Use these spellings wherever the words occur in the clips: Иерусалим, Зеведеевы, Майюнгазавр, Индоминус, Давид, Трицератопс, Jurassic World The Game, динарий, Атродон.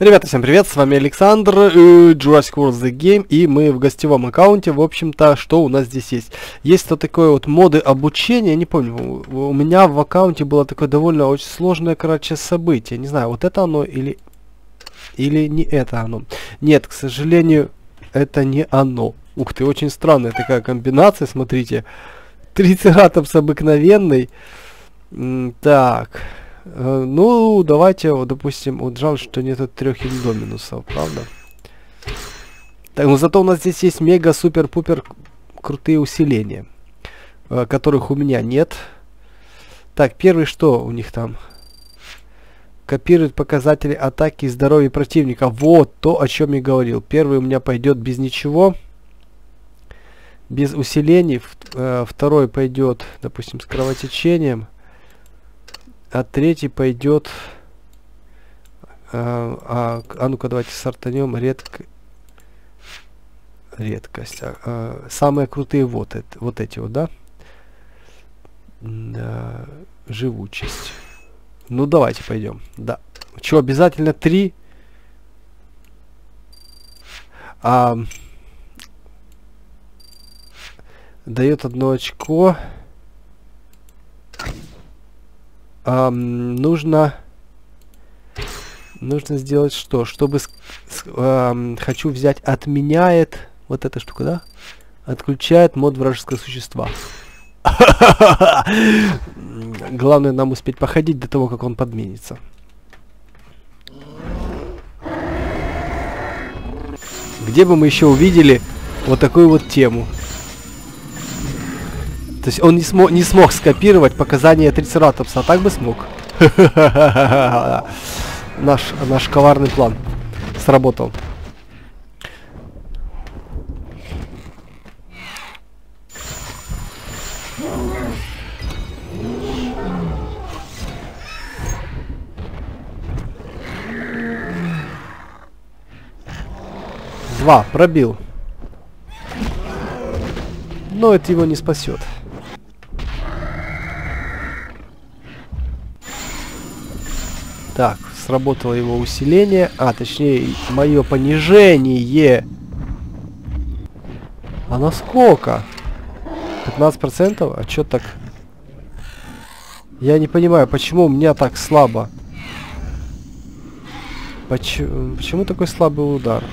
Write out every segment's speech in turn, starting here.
Ребята, всем привет, с вами Александр, Jurassic World The Game, и мы в гостевом аккаунте. В общем-то, что у нас здесь есть? Есть вот такое вот моды обучения, не помню, у меня в аккаунте было такое довольно очень сложное, короче, событие. Не знаю, вот это оно или не это оно. Нет, к сожалению, это не оно. Ух ты, очень странная такая комбинация, смотрите. Трицератопс обыкновенный. Так... Ну, давайте, вот, допустим, вот жаль, что нету 3 индоминусов, правда? Так, но зато у нас здесь есть мега-супер-пупер крутые усиления, которых у меня нет. Так, первый что у них там? Копирует показатели атаки и здоровья противника. Вот то, о чем я говорил. Первый у меня пойдет без ничего, без усилений. Второй пойдет, допустим, с кровотечением. А третий пойдет... ну-ка, давайте сортанем. Редкость. Самые крутые вот эти вот, да? Живучесть. Ну, давайте пойдем. Да. Чё, обязательно 3? Дает 1 очко. Нужно сделать что? Чтобы хочу взять, отменяет вот эта штука, да? Отключает мод вражеского существа. Главное нам успеть походить до того, как он подменится. Где бы мы еще увидели вот такую вот тему? То есть он не смог скопировать показания трицератопса, а так бы смог. Наш коварный план сработал. Два, пробил. Но это его не спасет. Так, сработало его усиление, точнее, мое понижение. А на сколько? 15%? А чё так? Я не понимаю, почему у меня так слабо? Почему такой слабый удар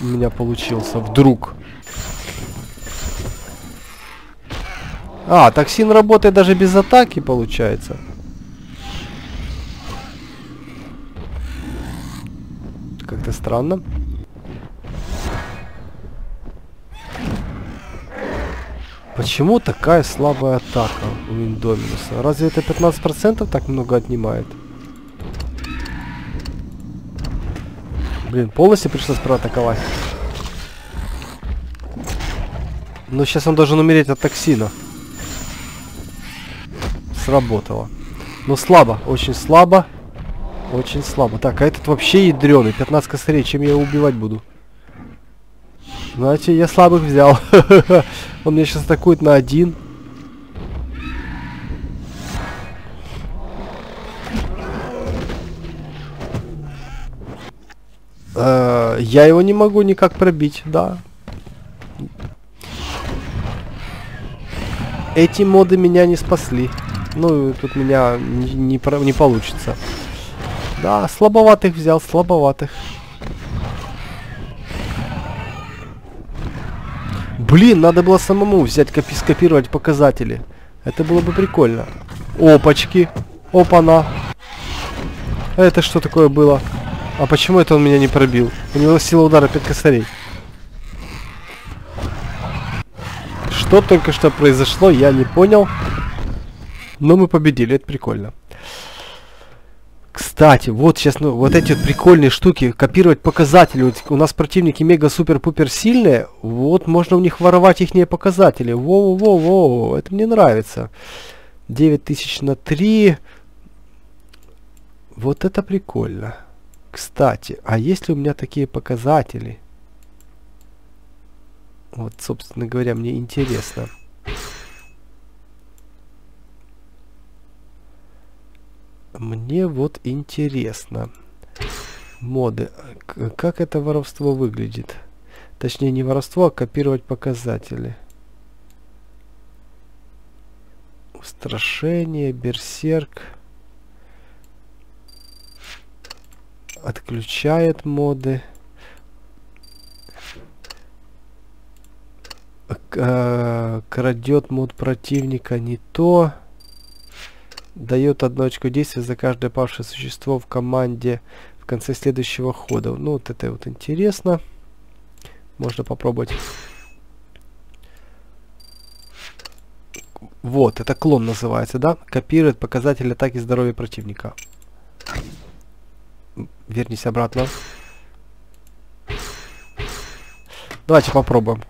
у меня получился вдруг? Токсин работает даже без атаки, получается. Как-то странно. Почему такая слабая атака у Индоминуса? Разве это 15% так много отнимает? Блин, полностью пришлось проатаковать. Но сейчас он должен умереть от токсина. Сработало. Но слабо, очень слабо. Очень слабо. Так, а этот вообще ядрёный. 15 косарей. Чем я его убивать буду? Знаете, я слабых взял. Он меня сейчас атакует на 1. Я его не могу никак пробить, да. Эти моды меня не спасли. Ну, тут меня не получится. Да, слабоватых взял, слабоватых. Блин, надо было самому взять, скопировать показатели. Это было бы прикольно. Опачки. Опа-на. Это что такое было? А почему это он меня не пробил? У него сила удара 5 косарей. Что только что произошло, я не понял. Но мы победили, это прикольно. Кстати, вот сейчас, ну, вот эти вот прикольные штуки, копировать показатели. Вот у нас противники мега-супер-пупер сильные, вот можно у них воровать ихние показатели. Воу-воу-воу, это мне нравится. 9000 на 3. Вот это прикольно. Кстати, а есть ли у меня такие показатели? Вот, собственно говоря, мне интересно. мне вот интересно. Моды. Как это воровство выглядит? Точнее, не воровство, а копировать показатели. Устрашение, берсерк. Отключает моды. Крадет мод противника не то. Дает одну очку действия за каждое павшее существо в команде в конце следующего хода. Ну, вот это вот интересно. Можно попробовать. Вот, это клон называется, да? Копирует показатель атаки здоровья противника. Вернись обратно. Давайте попробуем,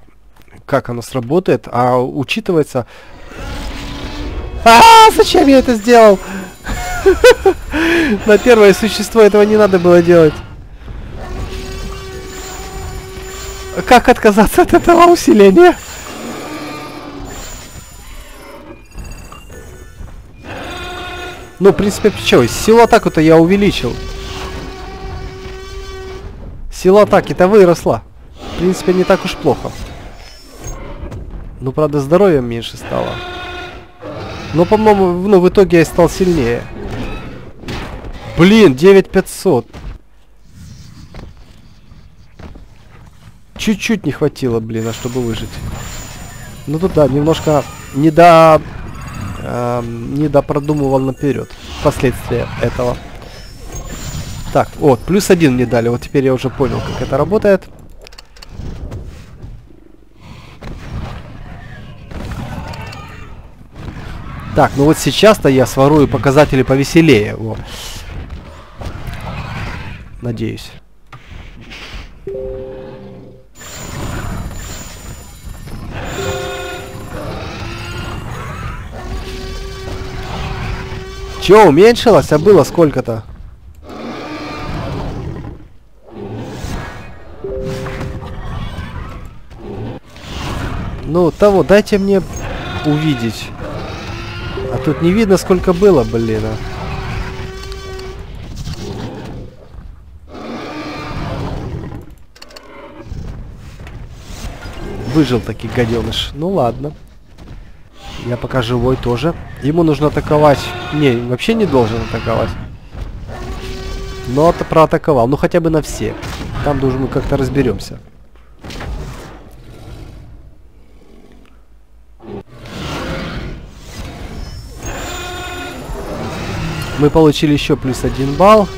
как оно сработает. А учитывается... зачем я это сделал? На первое существо этого не надо было делать. Как отказаться от этого усиления? Ну, в принципе, что, силу атаку-то я увеличил. Сила атаки-то выросла. В принципе, не так уж плохо. Ну, правда, здоровьем меньше стало. Но, по-моему, ну, в итоге я стал сильнее. Блин, 9500. Чуть-чуть не хватило, блин, чтобы выжить. Ну, тут, да, немножко недопродумывал наперед последствия этого. Так, вот, +1 мне дали. Вот теперь я уже понял, как это работает. Так, ну вот сейчас-то я сворую показатели повеселее. Во. Надеюсь. Чё, уменьшилось? А было сколько-то? Ну, того, дайте мне увидеть. А тут не видно, сколько было, блин. Выжил таки гаденыш. Ну ладно. Я пока живой тоже. Ему нужно атаковать. Не, вообще не должен атаковать. Но проатаковал. Ну хотя бы на все. Там должен мы как-то разберемся. Мы получили еще +1 балл.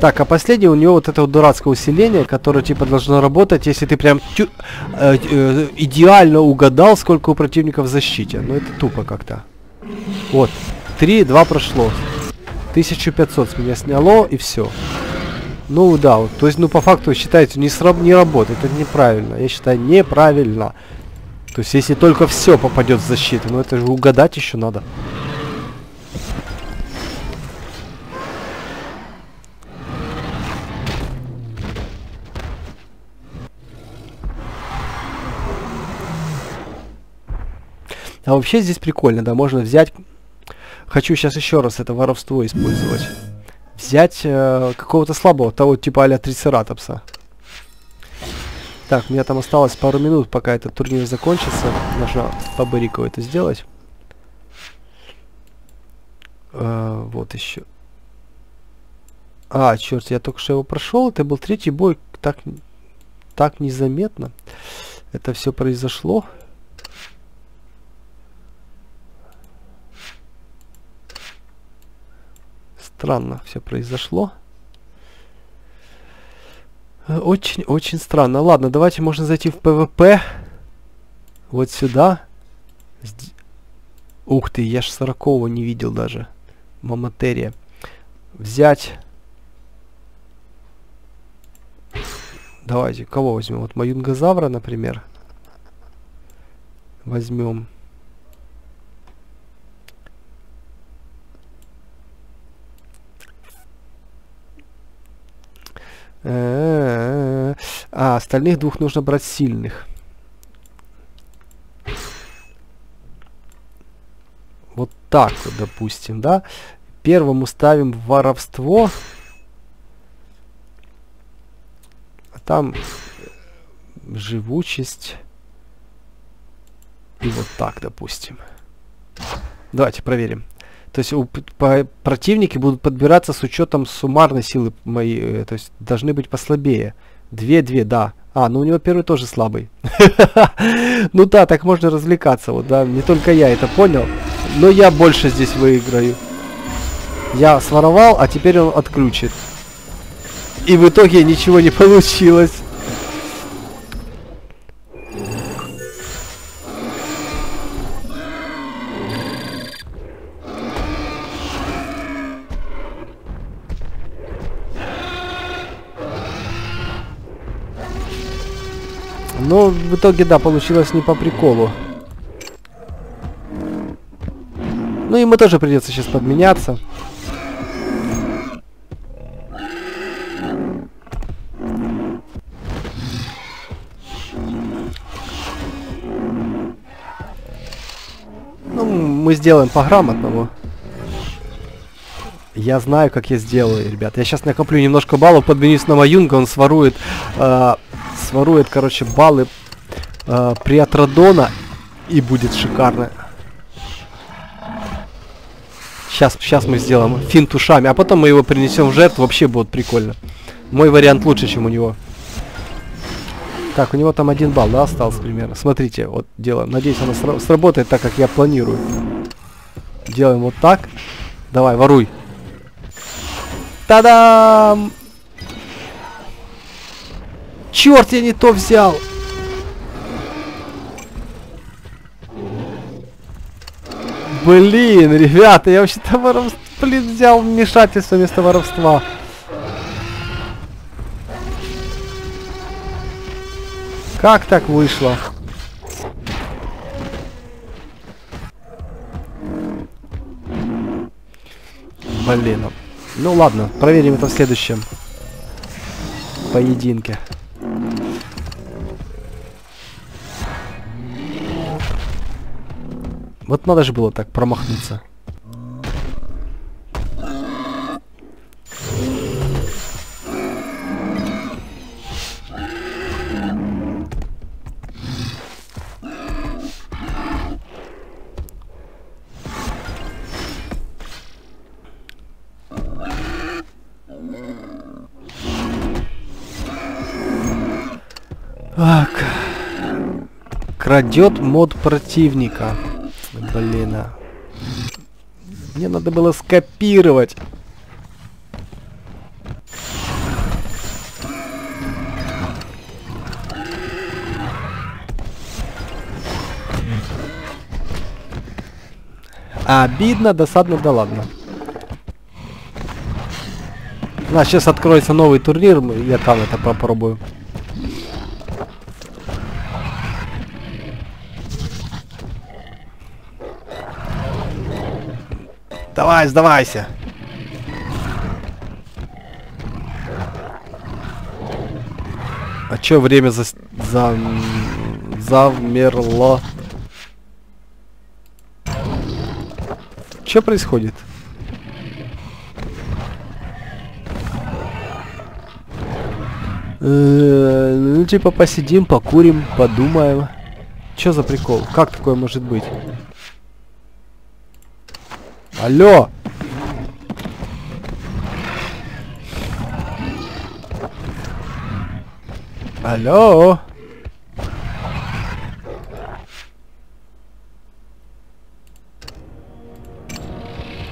Так, а последнее у него вот это вот дурацкое усиление, которое типа должно работать, если ты прям идеально угадал, сколько у противника в защите. Но это тупо как-то. Вот, 3-2 прошло. 1500 с меня сняло, и все. Ну да, вот, то есть, ну по факту, считайте, не работает, это неправильно, я считаю, неправильно. То есть, если только все попадет в защиту, но это же угадать еще надо. А вообще здесь прикольно, да, можно взять... Хочу сейчас еще раз это воровство использовать. Взять какого-то слабого, того типа а-ля Трицератопса. Так, у меня там осталось пару минут, пока этот турнир закончится. Нужно по барику это сделать. Вот еще. А, черт, я только что его прошел. Это был третий бой. Так незаметно это все произошло. Странно все произошло. Очень-очень странно. Ладно, давайте можно зайти в ПВП. Вот сюда. Ух ты, я ж 40-го не видел даже. Маматерия. Взять. Давайте, кого возьмем? Вот Майюнгазавра, например. Возьмем. А остальных двух нужно брать сильных. Вот так вот, допустим, да? Первому ставим воровство. А там живучесть. И вот так, допустим. Давайте проверим. То есть противники будут подбираться с учетом суммарной силы моей. То есть должны быть послабее. 2-2, да. А, ну у него первый тоже слабый. Ну да, так можно развлекаться. Вот, да, не только я это понял. Но я больше здесь выиграю. Я своровал, а теперь он отключит. И в итоге ничего не получилось. Но в итоге, да, получилось не по приколу. Ну, ему тоже придется сейчас подменяться. Ну, мы сделаем по-грамотному. Я знаю, как я сделаю, ребят. Я сейчас накоплю немножко баллов, подменюсь на Майюнга, он сворует... сворует, короче, баллы при Атродона, и будет шикарно. Сейчас мы сделаем финт ушами, а потом мы его принесем в жертву, вообще будет прикольно. Мой вариант лучше, чем у него. Так, у него там 1 балл, да, остался примерно. Смотрите, вот делаем. Надеюсь, оно сработает так, как я планирую. Делаем вот так. Давай, воруй. Та-дам! Черт, я не то взял. Блин, ребята, я вообще-то воровство, блин, взял вмешательство вместо воровства. Как так вышло? Блин. Ну ладно, проверим это в следующем поединке. Вот надо же было так промахнуться. Так. Крадет мод противника. Блин, а. Мне надо было скопировать. Обидно, досадно, да ладно. У нас сейчас откроется новый турнир, я там это попробую. Давай, сдавайся. А чё время замерло? Чё происходит? Ну типа посидим, покурим, подумаем. Чё за прикол? Как такое может быть? Алло! Алло!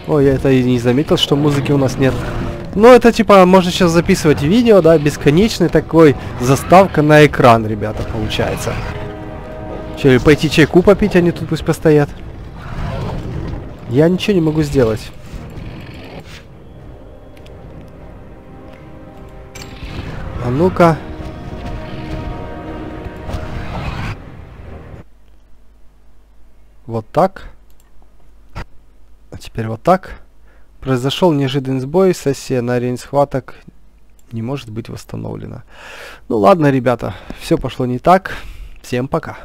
Ой, я это и не заметил, что музыки у нас нет. Ну, это типа, можно сейчас записывать видео, да, бесконечный такой заставка на экран, ребята, получается. Че, пойти чайку попить, они тут пусть постоят. Я ничего не могу сделать. А ну-ка. Вот так. А теперь вот так. Произошел неожиданный сбой. Сессия на арене схваток не может быть восстановлена. Ну ладно, ребята, все пошло не так. Всем пока.